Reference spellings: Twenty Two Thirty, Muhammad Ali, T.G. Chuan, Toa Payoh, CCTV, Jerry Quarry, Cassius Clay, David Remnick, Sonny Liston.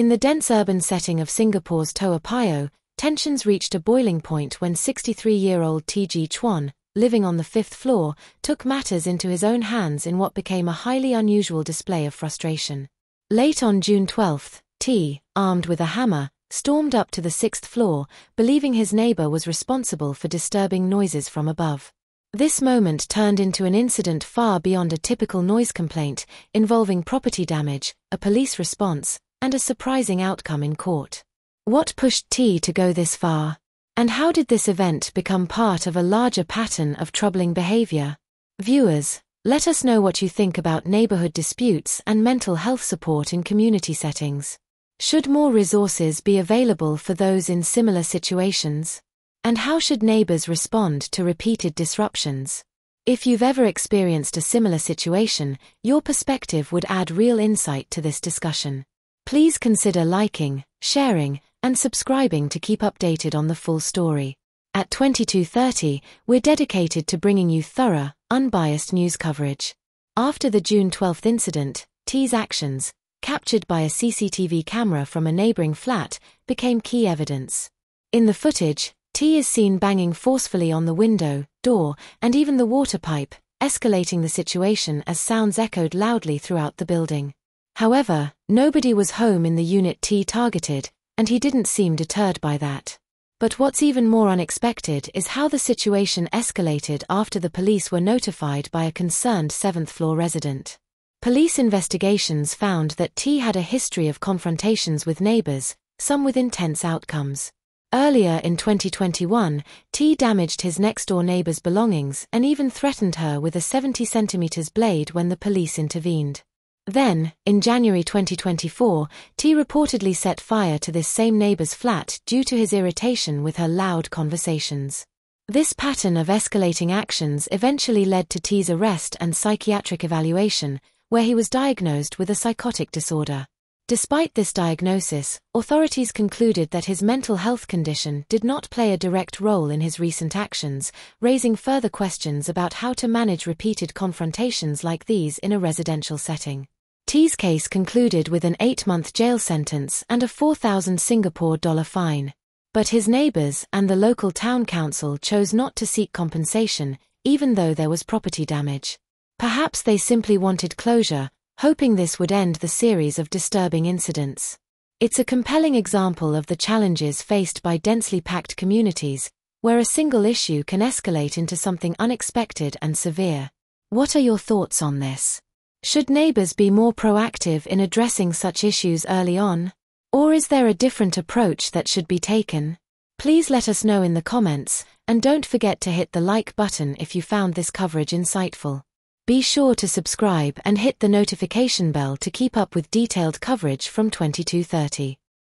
In the dense urban setting of Singapore's Toa Payoh, tensions reached a boiling point when 63-year-old T.G. Chuan, living on the fifth floor, took matters into his own hands in what became a highly unusual display of frustration. Late on June 12, T, armed with a hammer, stormed up to the sixth floor, believing his neighbor was responsible for disturbing noises from above. This moment turned into an incident far beyond a typical noise complaint, involving property damage, a police response, and a surprising outcome in court. What pushed T to go this far? And how did this event become part of a larger pattern of troubling behavior? Viewers, let us know what you think about neighborhood disputes and mental health support in community settings. Should more resources be available for those in similar situations? And how should neighbors respond to repeated disruptions? If you've ever experienced a similar situation, your perspective would add real insight to this discussion. Please consider liking, sharing, and subscribing to keep updated on the full story. At 22:30, we're dedicated to bringing you thorough, unbiased news coverage. After the June 12th incident, T's actions, captured by a CCTV camera from a neighboring flat, became key evidence. In the footage, T is seen banging forcefully on the window, door, and even the water pipe, escalating the situation as sounds echoed loudly throughout the building. However, nobody was home in the unit T targeted, and he didn't seem deterred by that. But what's even more unexpected is how the situation escalated after the police were notified by a concerned seventh-floor resident. Police investigations found that T had a history of confrontations with neighbors, some with intense outcomes. Earlier in 2021, T damaged his next-door neighbor's belongings and even threatened her with a 70 cm blade when the police intervened. Then, in January 2024, T reportedly set fire to this same neighbor's flat due to his irritation with her loud conversations. This pattern of escalating actions eventually led to T's arrest and psychiatric evaluation, where he was diagnosed with a psychotic disorder. Despite this diagnosis, authorities concluded that his mental health condition did not play a direct role in his recent actions, raising further questions about how to manage repeated confrontations like these in a residential setting. T's case concluded with an 8-month jail sentence and a $4,000 fine. But his neighbors and the local town council chose not to seek compensation, even though there was property damage. Perhaps they simply wanted closure, hoping this would end the series of disturbing incidents. It's a compelling example of the challenges faced by densely packed communities, where a single issue can escalate into something unexpected and severe. What are your thoughts on this? Should neighbors be more proactive in addressing such issues early on? Or is there a different approach that should be taken? Please let us know in the comments, and don't forget to hit the like button if you found this coverage insightful. Be sure to subscribe and hit the notification bell to keep up with detailed coverage from 22:30.